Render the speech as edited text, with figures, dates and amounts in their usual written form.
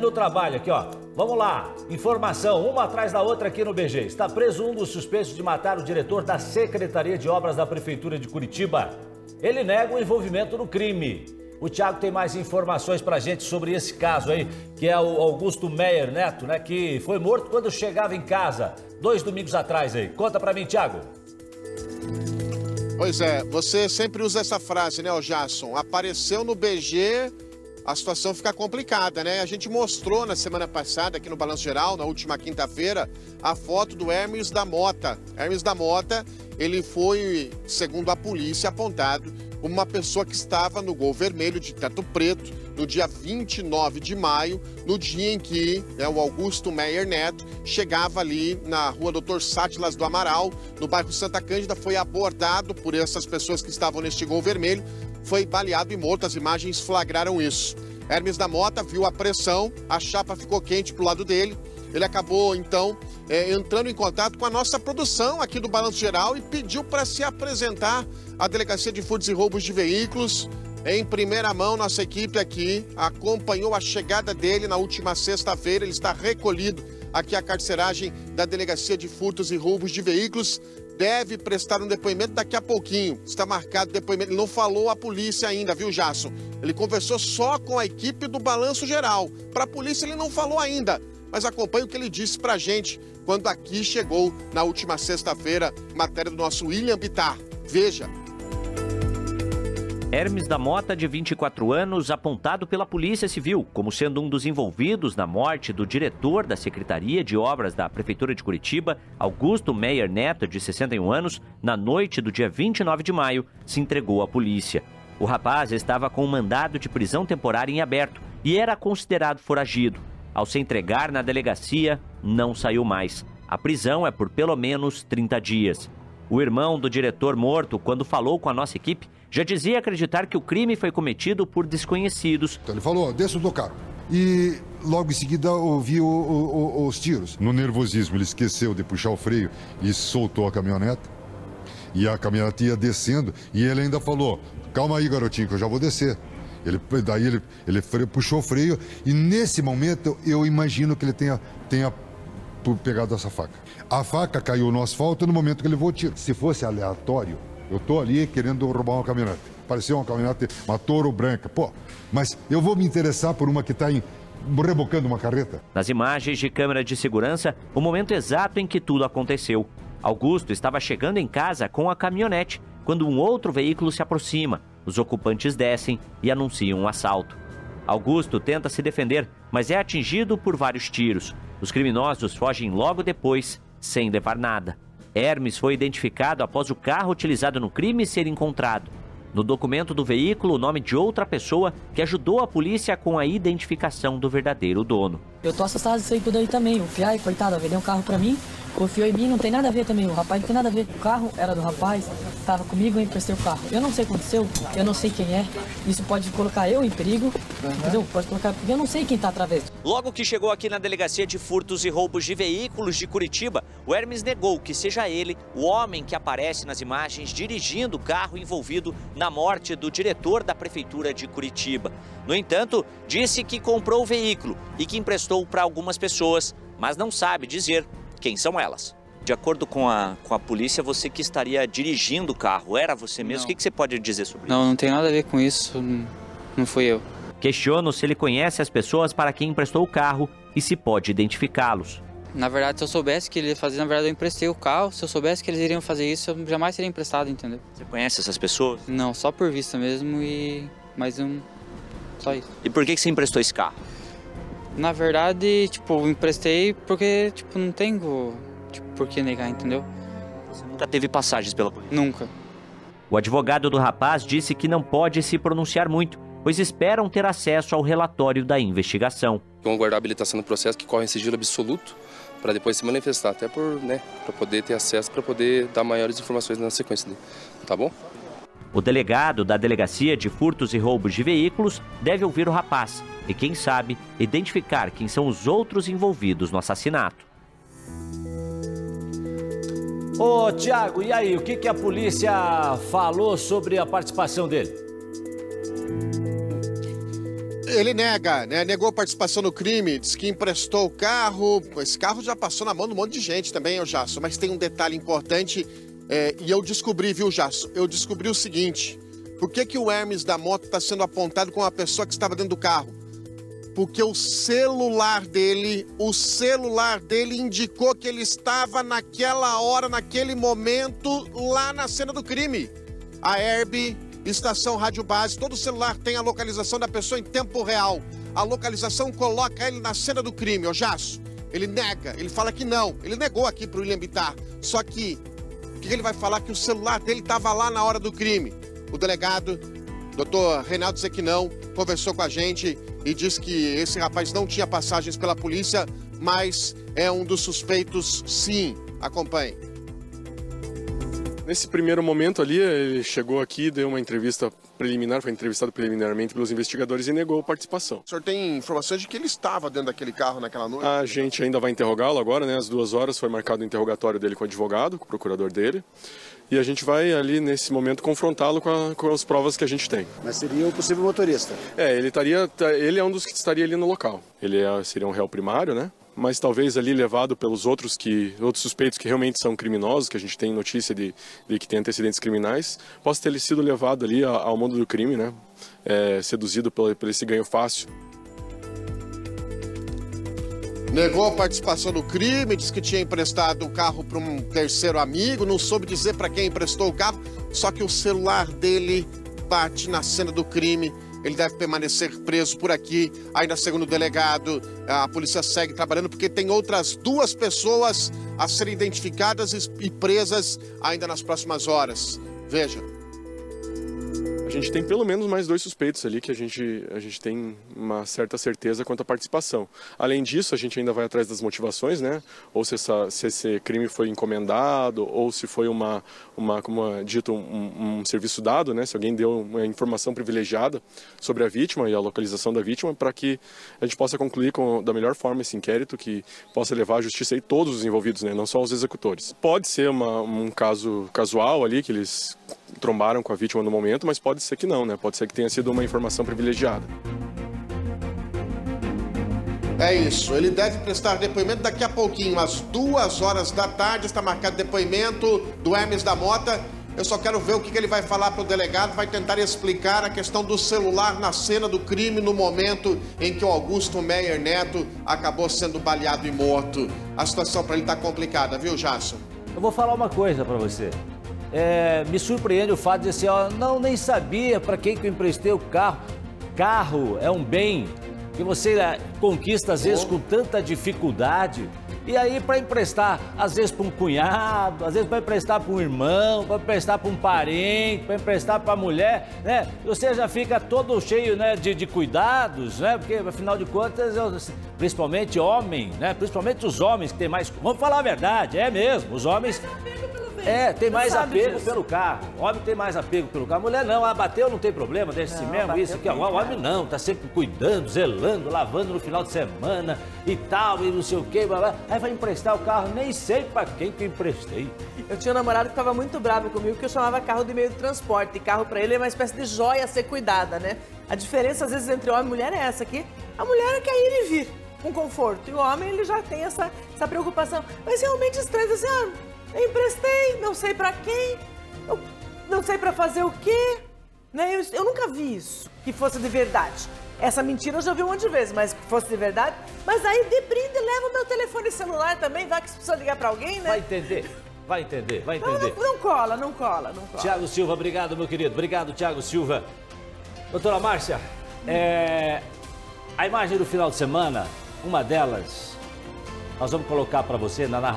No trabalho aqui, ó. Vamos lá. Informação, uma atrás da outra aqui no BG. Está preso um dos suspeitos de matar o diretor da Secretaria de Obras da Prefeitura de Curitiba. Ele nega o envolvimento no crime. O Tiago tem mais informações pra gente sobre esse caso aí, que é o Augusto Meyer Neto, né? Que foi morto quando chegava em casa, 2 domingos atrás aí. Conta pra mim, Tiago. Pois é, você sempre usa essa frase, né, Jasson? Apareceu no BG... A situação fica complicada, né? A gente mostrou na semana passada, aqui no Balanço Geral, na última quinta-feira, a foto do Hermes da Mota. Hermes da Mota, ele foi, segundo a polícia, apontado como uma pessoa que estava no Gol Vermelho de teto preto no dia 29 de maio, no dia em que, né, o Augusto Meyer Neto chegava ali na rua Doutor Sátilas do Amaral, no bairro Santa Cândida, foi abordado por essas pessoas que estavam neste Gol Vermelho, foi baleado e morto, as imagens flagraram isso. Hermes da Mota viu a pressão, a chapa ficou quente pro lado dele, ele acabou então entrando em contato com a nossa produção aqui do Balanço Geral e pediu para se apresentar à Delegacia de Furtos e Roubos de Veículos. Em primeira mão, nossa equipe aqui acompanhou a chegada dele na última sexta-feira, ele está recolhido aqui à carceragem da Delegacia de Furtos e Roubos de Veículos. Deve prestar um depoimento daqui a pouquinho. Está marcado o depoimento. Ele não falou à polícia ainda, viu, Jasson? Ele conversou só com a equipe do Balanço Geral. Para a polícia ele não falou ainda, mas acompanhe o que ele disse para a gente quando aqui chegou na última sexta-feira, matéria do nosso William Bittar. Veja. Hermes da Mota, de 24 anos, apontado pela Polícia Civil como sendo um dos envolvidos na morte do diretor da Secretaria de Obras da Prefeitura de Curitiba, Augusto Meyer Neto, de 61 anos, na noite do dia 29 de maio, se entregou à polícia. O rapaz estava com um mandado de prisão temporária em aberto e era considerado foragido. Ao se entregar na delegacia, não saiu mais. A prisão é por pelo menos 30 dias. O irmão do diretor morto, quando falou com a nossa equipe, já dizia acreditar que o crime foi cometido por desconhecidos. Então ele falou, desço do carro. E logo em seguida ouvi os tiros. No nervosismo, ele esqueceu de puxar o freio e soltou a caminhoneta. E a caminhonete ia descendo e ele ainda falou, calma aí, garotinho, que eu já vou descer. Daí ele puxou o freio e nesse momento eu imagino que ele tenha pegado essa faca. A faca caiu no asfalto no momento que ele levou o tiro. Se fosse aleatório, eu tô ali querendo roubar uma caminhonete. Pareceu uma caminhonete, uma Toro branca. Pô, mas eu vou me interessar por uma que tá rebocando uma carreta. Nas imagens de câmera de segurança, o momento exato em que tudo aconteceu. Augusto estava chegando em casa com a caminhonete quando um outro veículo se aproxima. Os ocupantes descem e anunciam um assalto. Augusto tenta se defender, mas é atingido por vários tiros. Os criminosos fogem logo depois, sem levar nada. Hermes foi identificado após o carro utilizado no crime ser encontrado. No documento do veículo, o nome de outra pessoa que ajudou a polícia com a identificação do verdadeiro dono. Eu tô assustado disso aí tudo aí também. O Fiai, coitado, vendeu um carro pra mim, confiou em mim, não tem nada a ver também. O rapaz não tem nada a ver. O carro era do rapaz, tava comigo, eu emprestei o carro. Eu não sei o que aconteceu, eu não sei quem é. Isso pode colocar eu em perigo, entendeu? Pode colocar, porque eu não sei quem tá através. Logo que chegou aqui na Delegacia de Furtos e Roubos de Veículos de Curitiba, o Hermes negou que seja ele o homem que aparece nas imagens dirigindo o carro envolvido na morte do diretor da Prefeitura de Curitiba. No entanto, disse que comprou o veículo e que emprestou para algumas pessoas, mas não sabe dizer quem são elas. De acordo com a polícia, você que estaria dirigindo o carro, era você mesmo? Não. O que você pode dizer sobre isso? Não tem nada a ver com isso, não fui eu. Questiono se ele conhece as pessoas para quem emprestou o carro e se pode identificá-los. Na verdade, se eu soubesse que ele ia fazer, na verdade eu emprestei o carro. Se eu soubesse que eles iriam fazer isso, eu jamais teria emprestado, entendeu? Você conhece essas pessoas? Não, só por vista mesmo e mais um, só isso. E por que você emprestou esse carro? Na verdade, tipo, emprestei porque, tipo, não tenho, tipo, por que negar, entendeu? Você nunca teve passagens pela polícia? Nunca. O advogado do rapaz disse que não pode se pronunciar muito, pois esperam ter acesso ao relatório da investigação. Vão aguardar a habilitação do processo, que corre em sigilo absoluto, para depois se manifestar, até por, né, para poder ter acesso, para poder dar maiores informações na sequência, tá bom? O delegado da Delegacia de Furtos e Roubos de Veículos deve ouvir o rapaz e, quem sabe, identificar quem são os outros envolvidos no assassinato. Ô, Tiago, e aí, o que a polícia falou sobre a participação dele? ele nega, né? Negou participação no crime, diz que emprestou o carro. Esse carro já passou na mão de um monte de gente também, Jasson. Mas tem um detalhe importante, e eu descobri, viu, Jasson? Eu descobri o seguinte: por que que o Hermes da Mota está sendo apontado como a pessoa que estava dentro do carro? Porque o celular dele indicou que ele estava naquela hora, naquele momento, lá na cena do crime. A Herb, Estação Rádio Base, todo celular tem a localização da pessoa em tempo real. A localização coloca ele na cena do crime, Jasson. Ele nega, ele fala que não. Ele negou aqui para o William Bittar. Só que, o que ele vai falar? Que o celular dele estava lá na hora do crime. O delegado, doutor Reinaldo, disse que não, conversou com a gente e disse que esse rapaz não tinha passagens pela polícia, mas é um dos suspeitos, sim. Acompanhe. Nesse primeiro momento ali, ele chegou aqui, deu uma entrevista preliminar, foi entrevistado preliminarmente pelos investigadores e negou participação. O senhor tem informações de que ele estava dentro daquele carro naquela noite? A gente ainda vai interrogá-lo agora, né? Às 2 horas foi marcado o interrogatório dele com o advogado, com o procurador dele. E a gente vai ali, nesse momento, confrontá-lo com as provas que a gente tem. Mas seria o possível motorista? Ele é um dos que estaria ali no local. Ele seria um réu primário, né? Mas talvez ali levado pelos outros suspeitos que realmente são criminosos, que a gente tem notícia de que tem antecedentes criminais, possa ter sido levado ali ao mundo do crime, né? Seduzido por esse ganho fácil. Negou a participação no crime, disse que tinha emprestado o carro para um terceiro amigo, não soube dizer para quem emprestou o carro, só que o celular dele bate na cena do crime. Ele deve permanecer preso por aqui. Ainda segundo o delegado, a polícia segue trabalhando porque tem outras 2 pessoas a serem identificadas e presas ainda nas próximas horas. Veja. A gente tem pelo menos mais 2 suspeitos ali que a gente tem uma certa certeza quanto à participação. Além disso, a gente ainda vai atrás das motivações, né? Ou se esse crime foi encomendado, ou se foi um serviço dado, né? Se alguém deu uma informação privilegiada sobre a vítima e a localização da vítima, para que a gente possa concluir da melhor forma esse inquérito, que possa levar à justiça aí todos os envolvidos, né? Não só os executores. Pode ser um caso casual ali, que eles trombaram com a vítima no momento, mas pode ser que não, né? Pode ser que tenha sido uma informação privilegiada. É isso, ele deve prestar depoimento daqui a pouquinho, às 2 horas da tarde, está marcado depoimento do Hermes da Mota. Eu só quero ver o que ele vai falar para o delegado, vai tentar explicar a questão do celular na cena do crime, no momento em que o Augusto Meyer Neto acabou sendo baleado e morto. A situação para ele está complicada, viu, Jasson? Eu vou falar uma coisa para você. Me surpreende o fato de dizer assim, nem sabia para quem que eu emprestei o carro. Carro é um bem que você conquista às vezes com tanta dificuldade. E aí para emprestar, às vezes para um cunhado, às vezes para emprestar para um irmão, para emprestar para um parente, para emprestar para a mulher, né? Você já fica todo cheio, né, de cuidados, né? Porque afinal de contas, principalmente homem, né? Principalmente os homens que tem mais... Vamos falar a verdade, é mesmo, os homens... tem mais apego pelo carro. O homem tem mais apego pelo carro. A mulher não, bateu, não tem problema, deixa assim mesmo, isso aqui. O homem não, tá sempre cuidando, zelando, lavando no final de semana e tal, e não sei o quê, blá, blá. Aí vai emprestar o carro, nem sei pra quem que eu emprestei. Eu tinha um namorado que tava muito bravo comigo, que eu chamava carro de meio de transporte. E carro pra ele é uma espécie de joia a ser cuidada, né? A diferença, às vezes, entre homem e mulher é essa aqui. A mulher quer ir e vir com conforto. E o homem, ele já tem essa preocupação. Mas realmente estranho, assim, eu emprestei, não sei pra quem, não sei pra fazer o quê, né? Eu nunca vi isso, que fosse de verdade. Essa mentira eu já vi um monte de vezes, mas que fosse de verdade. Mas aí de brinde, leva o meu telefone celular também, vai que se precisa ligar pra alguém, né? Vai entender, vai entender, vai entender. Não cola, não cola, não cola. Tiago Silva, obrigado, meu querido. Obrigado, Tiago Silva. Doutora Márcia, a imagem do final de semana, uma delas, nós vamos colocar pra você na narrativa.